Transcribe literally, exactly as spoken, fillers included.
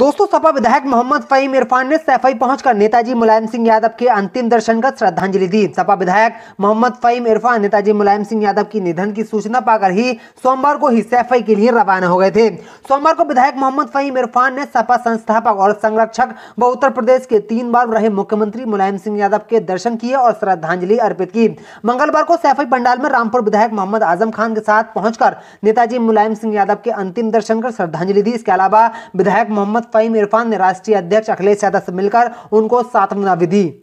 दोस्तों, सपा विधायक मोहम्मद फहीम इरफान ने सैफई पहुंचकर नेताजी मुलायम सिंह यादव के अंतिम दर्शनगत श्रद्धांजलि दी। सपा विधायक मोहम्मद फहीम इरफान नेताजी मुलायम सिंह यादव की निधन की सूचना पाकर ही सोमवार को ही सैफई के लिए रवाना हो गए थे। सोमवार को विधायक मोहम्मद फहीम इरफान ने सपा संस्थापक और संरक्षक व उत्तर प्रदेश के तीन बार रहे मुख्यमंत्री मुलायम सिंह यादव के दर्शन किए और श्रद्धांजलि अर्पित की। मंगलवार को सैफई पंडाल में रामपुर विधायक मोहम्मद आजम खान के साथ पहुंचकर नेताजी मुलायम सिंह यादव के अंतिम दर्शन कर श्रद्धांजलि दी। इसके अलावा विधायक मोहम्मद फहीम इरफान ने राष्ट्रीय अध्यक्ष अखिलेश यादव से मिलकर उनको सांत्वना भी दी।